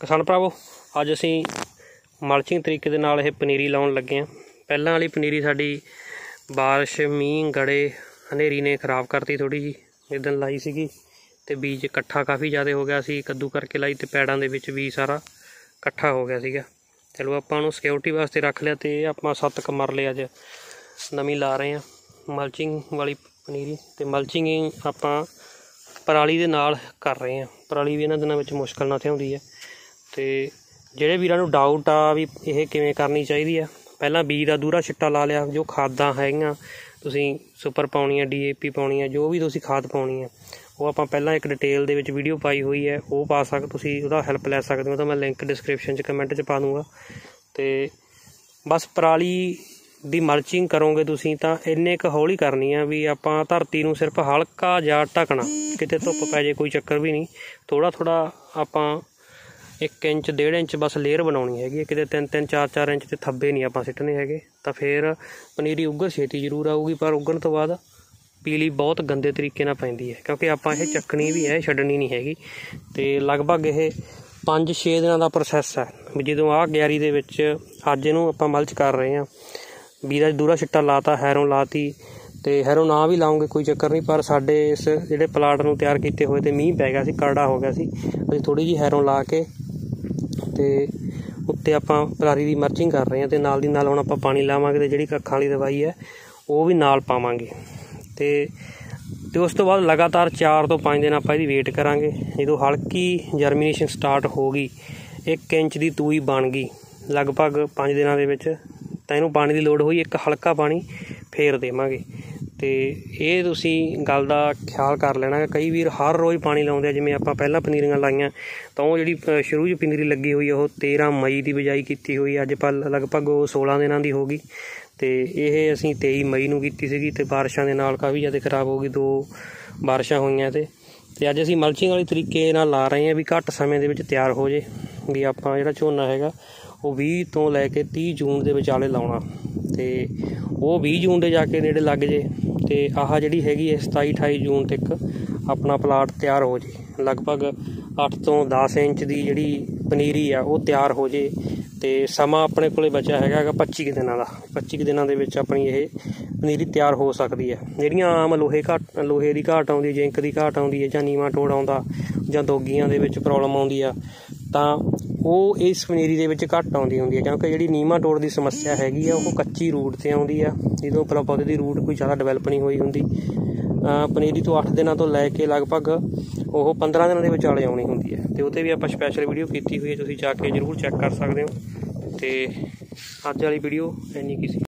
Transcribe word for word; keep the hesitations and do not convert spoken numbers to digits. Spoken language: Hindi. किसान भरावो अज असी मल्चिंग तरीके दे नाल पनीरी लाउण लगे हाँ। पहलां वाली पनीरी साडी बारिश मींह गड़े हनेरी ने खराब करती थोड़ी जी। इदन लाई सीगी ते बीज इकट्ठा काफ़ी ज़्यादा हो गया सी, कद्दू करके लाई तो पैड़ां दे विच बीज सारा इकट्ठा हो गया सीगा। चलो आपां नूं सिक्योरिटी वास्ते रख लिया तो आपां सत्त क मरले अज नवीं ला रहे हैं मल्चिंग वाली पनीरी। तो मल्चिंग आपां पराली दे नाल कर रहे हैं, पराली भी इन्हां दिनां विच मुश्किल ना थिउंदी है। तो जिहड़े वीरां नूं डाउट आ भी इह किवें करनी चाहीदी है, पहलां बीज दा दूरा छिट्टा ला लिया, जो खादां हैगियां तुसीं सुपर पाउणी है, डी ए पी पाउणी है, जो भी तुसीं खाद पाउणी है वो आपां पहलां इक डिटेल दे विच वीडियो पाई हुई है, वो पा सक तुसीं उहदा हैल्प लै सकदे हो। तो मैं लिंक डिस्क्रिप्शन च कमेंट च पा दूंगा। तो बस पराली दी मल्चिंग करोगे तुसीं तां इन्ने क हौली करनी है भी आपां धरती नूं सिर्फ हल्का जा ढकना, किते धुप पै जाए कोई चक्कर भी नहीं, थोड़ा थोड़ा आपां एक इंच डेढ़ इंच बस लेयर बनाउणी हैगी, किते तीन तीन चार चार इंच ते थब्बे नहीं आपां सिट्टने हैगे। तां फिर पनीरी उगर छेती जरूर आऊगी, पर उगण तो बाद पीली बहुत गंदे तरीके नाल पैंदी है, क्योंकि आपां इह चक्कनी भी है छड्डनी नहीं हैगी। ते लगभग इह पाँच छे दिनां दा प्रोसैस है भी जदों आह क्यारी दे विच अज इहनूं आपां मल्च कर रहे हां। बीजा दूरा छिट्टा लाता, हैरों लाती, तो हैरों ना भी लाओगे कोई चक्कर नहीं, पर साढ़े इस जोड़े प्लाट में तैयार किए हुए तो मीह पै गया सी, कड़ा हो गया सी, अभी थोड़ी जी हैरों ला के तो उत्ते आपां पराली की मल्चिंग कर रहे हैं। तो नाल दी नाल हुण आपां पानी लावांगे ते जिहड़ी कक्खां वाली दवाई है वो भी नाल पावांगे। ते तो उस तो बाद लगातार चार तो पाँच दिन आपां इहदी वेट करांगे। जदों हल्की जर्मीनेशन स्टार्ट हो गई, एक इंच की तूई बन गई, लगभग पाँच दिनां दे विच तो इनू पानी की लड़ हुई, एक हल्का पानी फेर देवे। तो ये तुम गल का ख्याल कर लेना। कई वीर हर रोज़ पानी लाते, जिमें आप पहला पनीरिया लाइया तो वो जी शुरू च पनीरी लगी हुई है वह तेरह मई की बिजाई की हुई, अज लगभग वो सोलह दिन की हो गई। तो यह असी तेई मई में की, तो बारिशों के नाल काफ़ी ज़्यादा खराब हो गई, दो बारिशा हुई। तो अज असी मल्चिंग वाले तरीके ला रहे हैं भी घट्ट समय के तैयार हो जाए, भी आप जो झोना है वो भी तो लैके तीह जून के विचाले लाना, तो वो भी जून के जाके नेड़े लग जाए। तो आह जी हैगी सताई अठाई जून तक अपना प्लाट तैयार हो जाए, लगभग अठ तो दस इंच की जी पनीरी आ वो तैयार हो जाए। तो समा अपने को बचा है पच्ची दिनों का, पच्ची दिनों के अपनी ये पनीरी तैयार हो सकती है। जीडिया आम लोहे घाट लोहे की घाट आँदी, जिंक की घाट आँदी है, नीवा टोड़ आता, दोगियां के प्रॉब्लम आँदी आ, तो वो इस पनीरी दे विच घट आउंदी हुंदी है, क्योंकि जिहड़ी नीमा टोड़ की समस्या हैगी आ वो कच्ची रूट से आउंदी आ, जदों पौधे की रूट कोई ज़्यादा डिवेलप नहीं हुई हुंदी। पनीरी तो अठ दिनों तो लैके लगभग वो पंद्रह दिनों के विचाले आउणी हुंदी है। तो उत्ते भी आपां स्पैशल वीडियो कीती हुई है, तुसीं जाके जरूर चैक कर सकदे हो। तो अज वाली वीडियो इन्नी की सी।